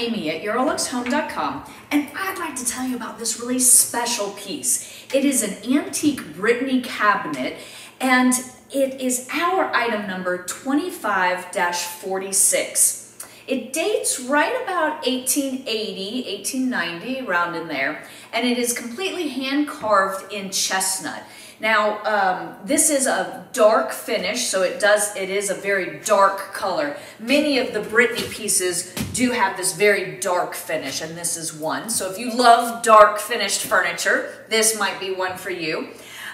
Amy at EuroLuxHome.com, and I'd like to tell you about this really special piece. It is an antique Brittany cabinet, and it is our item number 25-46. It dates right about 1880, 1890, around in there, and it is completely hand-carved in chestnut. Now, this is a dark finish, so it is a very dark color. Many of the Brittany pieces do have this very dark finish, and this is one. So if you love dark finished furniture, this might be one for you.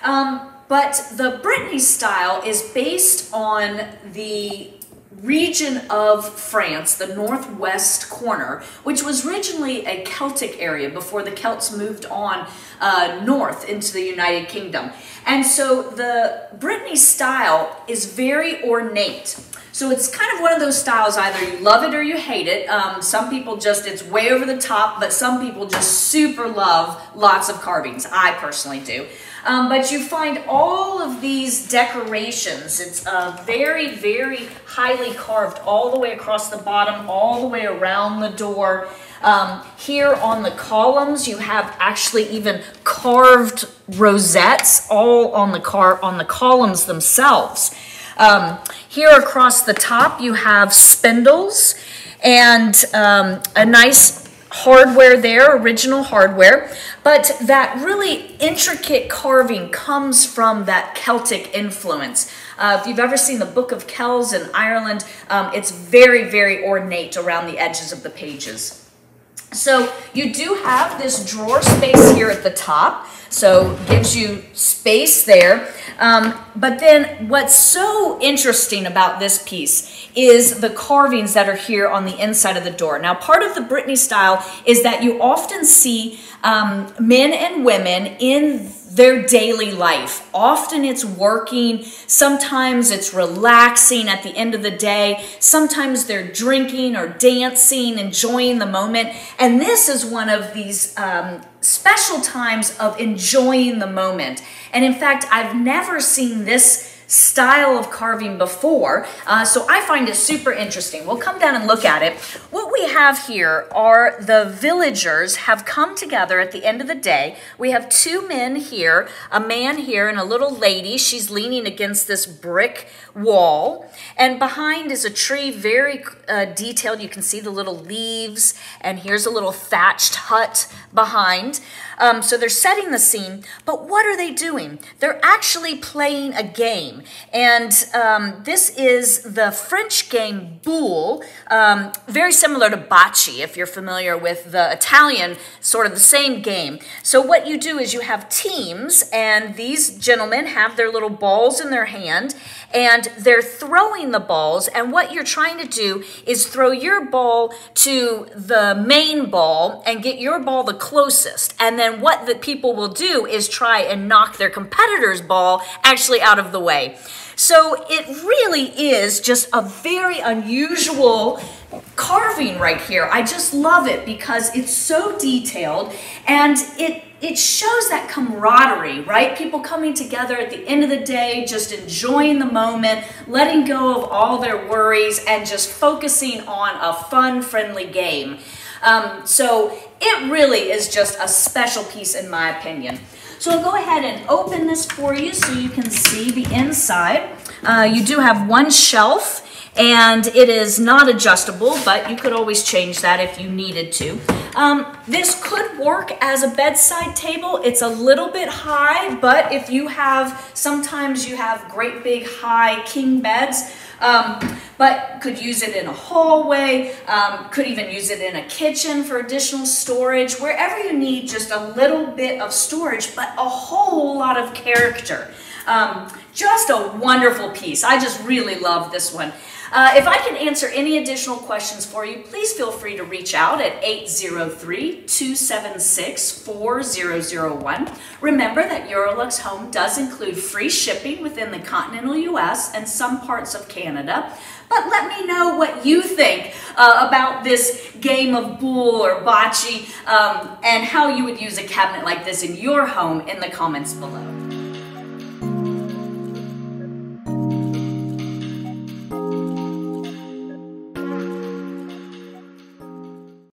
But the Brittany style is based on the region of France, the northwest corner, which was originally a Celtic area before the Celts moved on north into the United Kingdom. And so the Brittany style is very ornate. So it's kind of one of those styles, either you love it or you hate it. Some people just, it's way over the top, but some people just super love lots of carvings. I personally do. But you find all of these decorations. It's very, very highly carved all the way across the bottom, all the way around the door. Here on the columns, you have actually even carved rosettes all on the columns themselves. Here across the top, you have spindles and a nice hardware there, original hardware, but that really intricate carving comes from that Celtic influence. If you've ever seen the Book of Kells in Ireland, it's very, very ornate around the edges of the pages. So you do have this drawer space here at the top, so gives you space there. But then what's so interesting about this piece is the carvings that are here on the inside of the door. Now, part of the Brittany style is that you often see men and women in their daily life. Often it's working, sometimes it's relaxing at the end of the day, sometimes they're drinking or dancing, enjoying the moment, and this is one of these special times of enjoying the moment. And in fact, I've never seen this style of carving before, so I find it super interesting. We'll come down and look at it. What we have here are the villagers have come together at the end of the day. We have two men here, a man here and a little lady. She's leaning against this brick wall, and behind is a tree, very detailed. You can see the little leaves, and here's a little thatched hut behind. So they're setting the scene, but what are they doing? They're actually playing a game. And this is the French game boule, very similar to bocce, if you're familiar with the Italian, sort of the same game. So what you do is you have teams, and these gentlemen have their little balls in their hand, and they're throwing the balls, and what you're trying to do is throw your ball to the main ball and get your ball the closest. And then what the people will do is try and knock their competitor's ball actually out of the way. So it really is just a very unusual carving right here. I just love it because it's so detailed, and it shows that camaraderie, right? People coming together at the end of the day, just enjoying the moment, letting go of all their worries, and just focusing on a fun, friendly game. So it really is just a special piece in my opinion. So I'll go ahead and open this for you so you can see the inside. You do have one shelf, and it is not adjustable, but you could always change that if you needed to. This could work as a bedside table. It's a little bit high, but if you have, sometimes you have great big high king beds, but could use it in a hallway, could even use it in a kitchen for additional storage, wherever you need just a little bit of storage, but a whole lot of character. Just a wonderful piece. I just really love this one. If I can answer any additional questions for you, please feel free to reach out at 803-276-4001. Remember that EuroLux Home does include free shipping within the continental U.S. and some parts of Canada. But let me know what you think about this game of boule or bocce, and how you would use a cabinet like this in your home in the comments below.